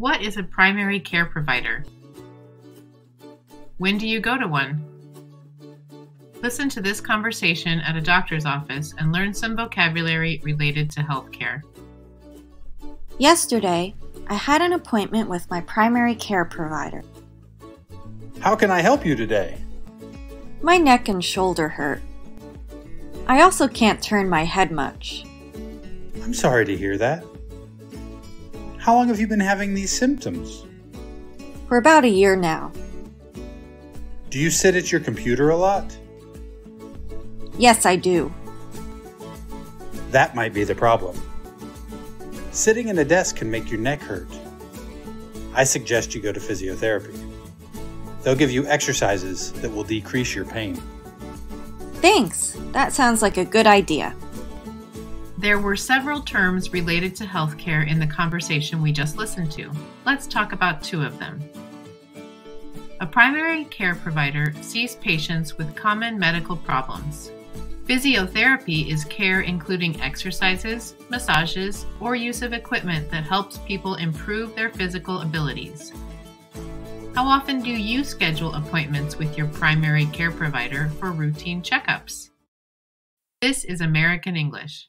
What is a primary care provider? When do you go to one? Listen to this conversation at a doctor's office and learn some vocabulary related to healthcare. Yesterday, I had an appointment with my primary care provider. How can I help you today? My neck and shoulder hurt. I also can't turn my head much. I'm sorry to hear that. How long have you been having these symptoms? For about a year now. Do you sit at your computer a lot? Yes, I do. That might be the problem. Sitting at a desk can make your neck hurt. I suggest you go to physiotherapy. They'll give you exercises that will decrease your pain. Thanks. That sounds like a good idea. There were several terms related to healthcare in the conversation we just listened to. Let's talk about two of them. A primary care provider sees patients with common medical problems. Physiotherapy is care including exercises, massages, or use of equipment that helps people improve their physical abilities. How often do you schedule appointments with your primary care provider for routine checkups? This is American English.